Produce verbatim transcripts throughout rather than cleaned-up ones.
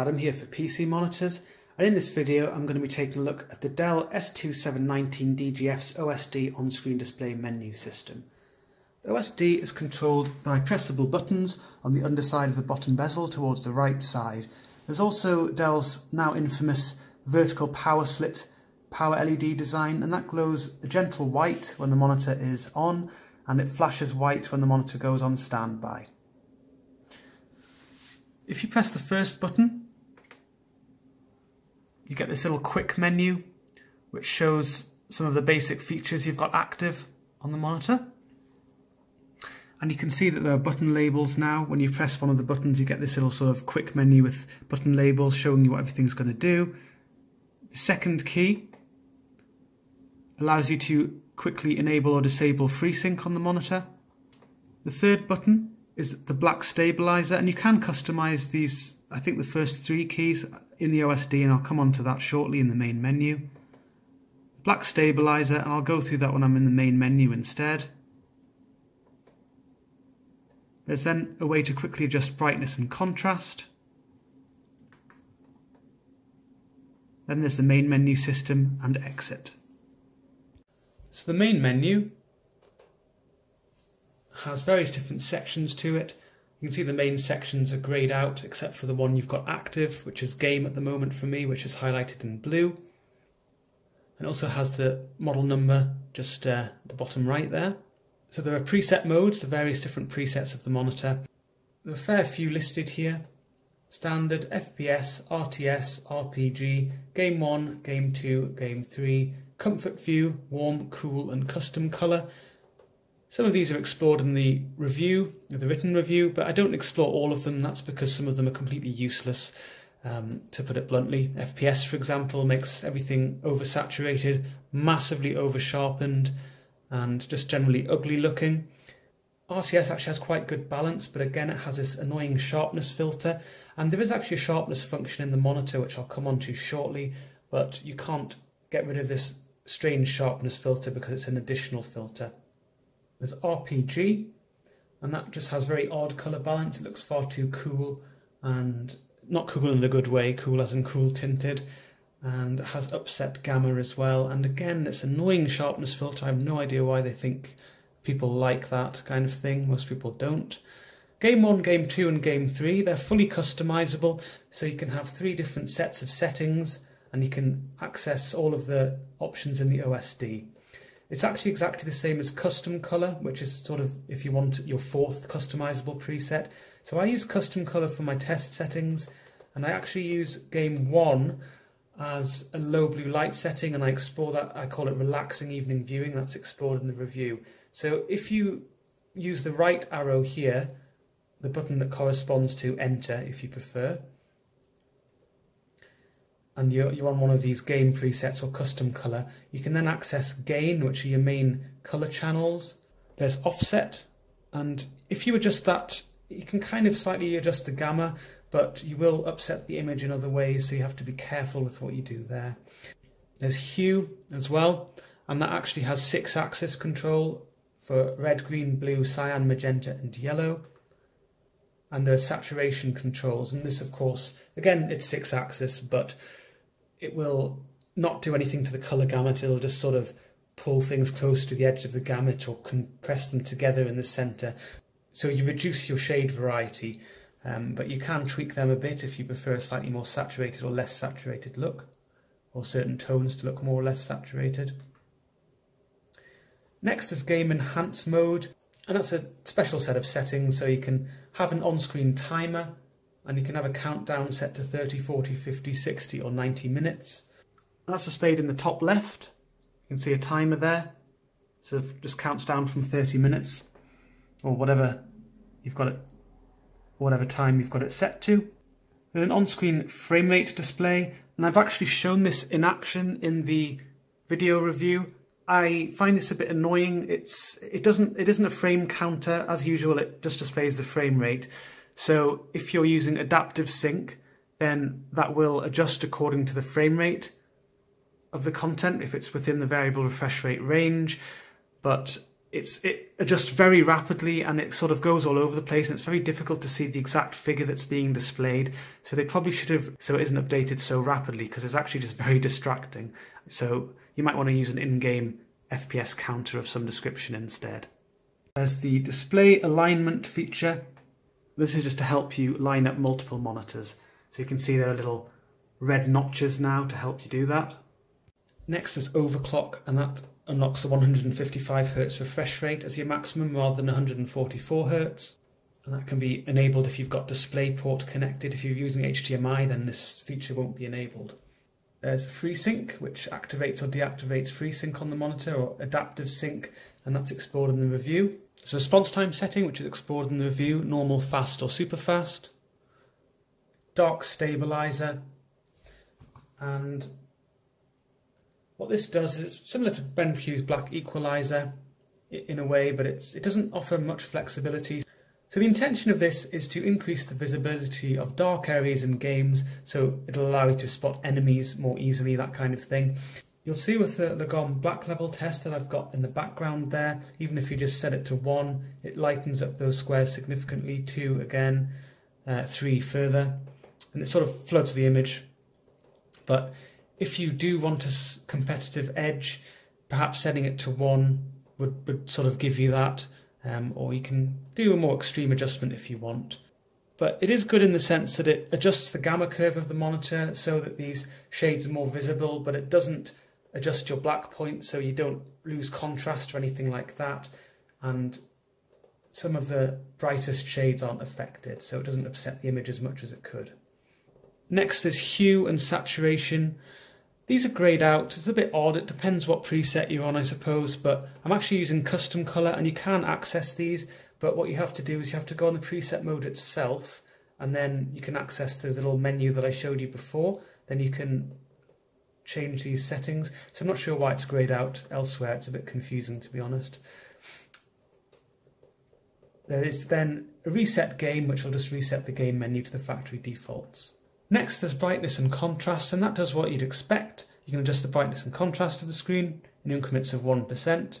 Adam here for P C Monitors, and in this video I'm going to be taking a look at the Dell S two seven one nine D G F's O S D on-screen display menu system. The O S D is controlled by pressable buttons on the underside of the bottom bezel towards the right side. There's also Dell's now infamous vertical power slit power L E D design, and that glows a gentle white when the monitor is on, and it flashes white when the monitor goes on standby. If you press the first button, you get this little quick menu which shows some of the basic features you've got active on the monitor. And you can see that there are button labels now. When you press one of the buttons, you get this little sort of quick menu with button labels showing you what everything's going to do. The second key allows you to quickly enable or disable FreeSync on the monitor. The third button is the black stabilizer, and you can customize these, I think the first three keys in the O S D, and I'll come on to that shortly in the main menu. Black stabilizer, and I'll go through that when I'm in the main menu instead. There's then a way to quickly adjust brightness and contrast. Then there's the main menu system and exit. So the main menu has various different sections to it. You can see the main sections are greyed out except for the one you've got active, which is game at the moment for me, which is highlighted in blue. And also has the model number just uh, at the bottom right there. So there are preset modes, the various different presets of the monitor. There are a fair few listed here. Standard, F P S, R T S, R P G, Game one, Game two, Game three, Comfort View, Warm, Cool and Custom Colour. Some of these are explored in the review, the written review, but I don't explore all of them. That's because some of them are completely useless, um, to put it bluntly. F P S, for example, makes everything oversaturated, massively oversharpened, and just generally ugly looking. R T S actually has quite good balance, but again it has this annoying sharpness filter, and there is actually a sharpness function in the monitor which I'll come on to shortly, but you can't get rid of this strange sharpness filter because it's an additional filter. There's R P G, and that just has very odd colour balance. It looks far too cool, and not cool in a good way, cool as in cool tinted, and it has upset gamma as well, and again it's annoying sharpness filter. I have no idea why they think people like that kind of thing. Most people don't. Game one, Game two and Game three, they're fully customisable, so you can have three different sets of settings and you can access all of the options in the O S D. It's actually exactly the same as Custom Colour, which is sort of, if you want, your fourth customisable preset. So I use Custom Colour for my test settings, and I actually use Game one as a low blue light setting, and I explore that. I call it relaxing evening viewing. That's explored in the review. So if you use the right arrow here, the button that corresponds to enter if you prefer, and you're, you're on one of these game presets or custom color, you can then access gain, which are your main color channels. There's offset, and if you adjust that, you can kind of slightly adjust the gamma, but you will upset the image in other ways, so you have to be careful with what you do there. There's hue as well, and that actually has six axis control for red, green, blue, cyan, magenta and yellow. And there's saturation controls, and this, of course, again, it's six axis, but it will not do anything to the color gamut. It'll just sort of pull things close to the edge of the gamut or compress them together in the center. So you reduce your shade variety, um, but you can tweak them a bit if you prefer a slightly more saturated or less saturated look, or certain tones to look more or less saturated. Next is Game Enhance Mode, and that's a special set of settings, so you can have an on-screen timer, and you can have a countdown set to thirty, forty, fifty, sixty or ninety minutes. And that's displayed in the top left. You can see a timer there, so it just counts down from thirty minutes, or whatever you've got it, whatever time you've got it set to. There's an on-screen frame rate display, and I've actually shown this in action in the video review. I find this a bit annoying. It's it doesn't it isn't a frame counter as usual. It just displays the frame rate. So if you're using Adaptive Sync, then that will adjust according to the frame rate of the content if it's within the variable refresh rate range. But it's, it adjusts very rapidly and it sort of goes all over the place, and it's very difficult to see the exact figure that's being displayed. So they probably should have, so it isn't updated so rapidly, because it's actually just very distracting. So you might want to use an in-game F P S counter of some description instead. There's the display alignment feature. This is just to help you line up multiple monitors. So you can see there are little red notches now to help you do that. Next is overclock, and that unlocks the one hundred fifty-five hertz refresh rate as your maximum rather than one hundred forty-four hertz. And that can be enabled if you've got DisplayPort connected. If you're using H D M I, then this feature won't be enabled. There's FreeSync, which activates or deactivates FreeSync on the monitor, or Adaptive Sync, and that's explored in the review. There's a response time setting, which is explored in the review, normal, fast, or super fast. Dark stabilizer, and what this does is it's similar to Ben Pugh's black equalizer in a way, but it's, it doesn't offer much flexibility. So the intention of this is to increase the visibility of dark areas in games, so it'll allow you to spot enemies more easily, that kind of thing. You'll see with the Lagom black level test that I've got in the background there, even if you just set it to one, it lightens up those squares significantly, two again, uh, three further, and it sort of floods the image. But if you do want a competitive edge, perhaps setting it to one would, would sort of give you that. Um, or you can do a more extreme adjustment if you want. But it is good in the sense that it adjusts the gamma curve of the monitor so that these shades are more visible, but it doesn't adjust your black point, so you don't lose contrast or anything like that. And some of the brightest shades aren't affected, so it doesn't upset the image as much as it could. Next is hue and saturation. These are greyed out. It's a bit odd, it depends what preset you're on, I suppose, but I'm actually using custom colour, and you can access these, but what you have to do is you have to go on the preset mode itself, and then you can access the little menu that I showed you before. Then you can change these settings. So I'm not sure why it's greyed out elsewhere, it's a bit confusing, to be honest. There is then a reset game, which will just reset the game menu to the factory defaults. Next, there's brightness and contrast, and that does what you'd expect. You can adjust the brightness and contrast of the screen in increments of one percent.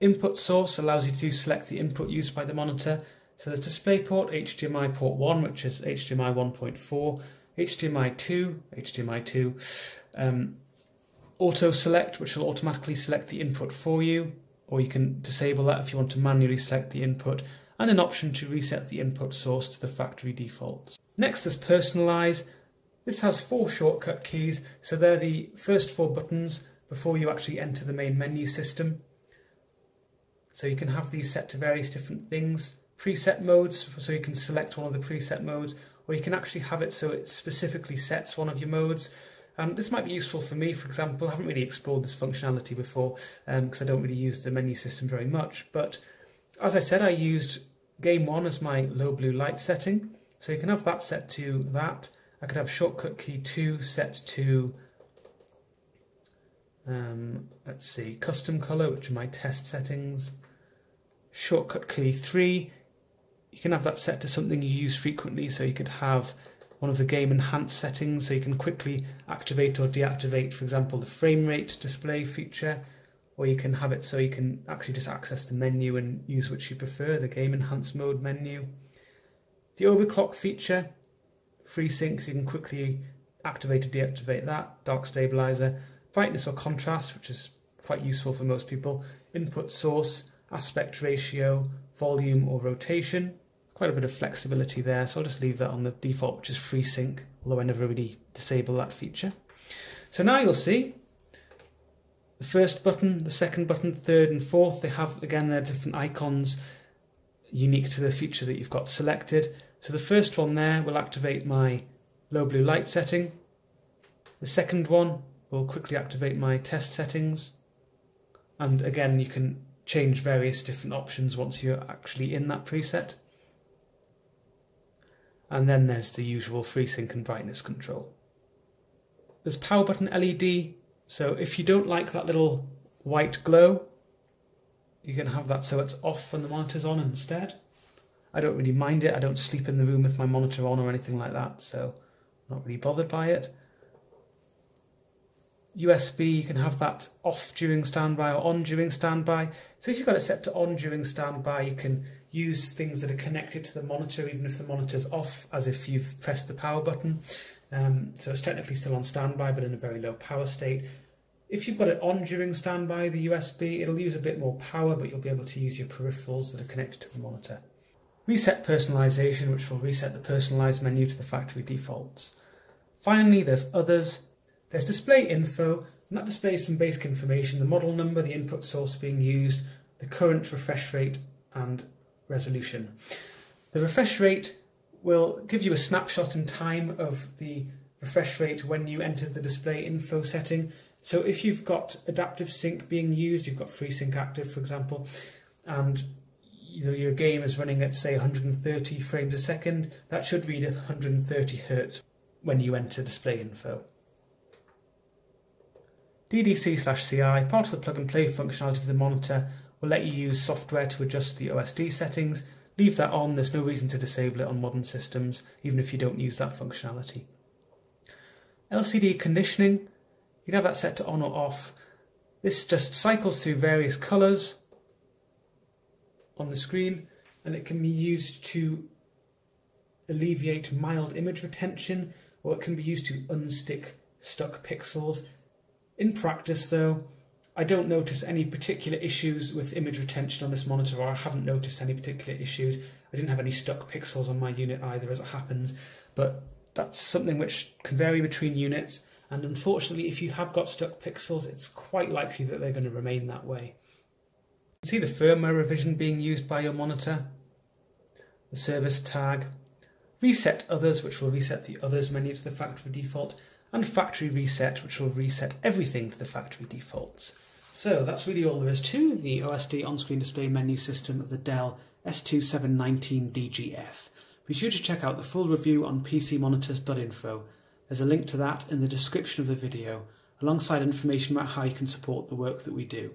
Input source allows you to select the input used by the monitor. So there's DisplayPort, H D M I port one, which is H D M I one point four, H D M I two, H D M I two, um, auto select, which will automatically select the input for you, or you can disable that if you want to manually select the input, and an option to reset the input source to the factory defaults. Next is personalize. This has four shortcut keys, so they're the first four buttons before you actually enter the main menu system. So you can have these set to various different things. Preset modes, so you can select one of the preset modes, or you can actually have it so it specifically sets one of your modes. Um, this might be useful for me, for example. I haven't really explored this functionality before because um, I don't really use the menu system very much. But as I said, I used game one as my low blue light setting. So you can have that set to that. I could have shortcut key two set to, um, let's see, custom color, which are my test settings. Shortcut key three, you can have that set to something you use frequently. So you could have one of the game enhanced settings, so you can quickly activate or deactivate, for example, the frame rate display feature, or you can have it so you can actually just access the menu and use which you prefer, the game enhanced mode menu. The overclock feature, FreeSync, so you can quickly activate or deactivate that, dark stabilizer, brightness or contrast, which is quite useful for most people, input source, aspect ratio, volume or rotation. Quite a bit of flexibility there, so I'll just leave that on the default, which is FreeSync, although I never really disable that feature. So now you'll see the first button, the second button, third and fourth, they have, again, their different icons unique to the feature that you've got selected. So the first one there will activate my low blue light setting. The second one will quickly activate my test settings. And again, you can change various different options once you're actually in that preset. And then there's the usual FreeSync and brightness control. There's power button L E D. So if you don't like that little white glow, you can have that so it's off when the monitor's on instead. I don't really mind it. I don't sleep in the room with my monitor on or anything like that, so I'm not really bothered by it. U S B, you can have that off during standby or on during standby. So if you've got it set to on during standby, you can use things that are connected to the monitor even if the monitor's off, as if you've pressed the power button. Um, so it's technically still on standby, but in a very low power state. If you've got it on during standby, the U S B, it'll use a bit more power, but you'll be able to use your peripherals that are connected to the monitor. Reset personalization, which will reset the personalized menu to the factory defaults. Finally, there's others. There's display info, and that displays some basic information, the model number, the input source being used, the current refresh rate, and resolution. The refresh rate will give you a snapshot in time of the refresh rate when you enter the display info setting. So if you've got Adaptive Sync being used, you've got FreeSync active, for example, and your game is running at, say, one hundred thirty frames a second, that should read at one hundred thirty hertz when you enter display info. D D C slash C I, part of the plug-and-play functionality of the monitor, will let you use software to adjust the O S D settings. Leave that on, there's no reason to disable it on modern systems, even if you don't use that functionality. L C D conditioning, you can have that set to on or off. This just cycles through various colours on the screen, and it can be used to alleviate mild image retention, or it can be used to unstick stuck pixels. In practice though, I don't notice any particular issues with image retention on this monitor, or I haven't noticed any particular issues. I didn't have any stuck pixels on my unit either, as it happens, but that's something which can vary between units, and unfortunately if you have got stuck pixels, it's quite likely that they're going to remain that way. You can see the firmware revision being used by your monitor, the service tag, reset others, which will reset the others menu to the factory default, and factory reset, which will reset everything to the factory defaults. So that's really all there is to the O S D on-screen display menu system of the Dell S two seven one nine D G F. Be sure to check out the full review on P C monitors dot info. There's a link to that in the description of the video, alongside information about how you can support the work that we do.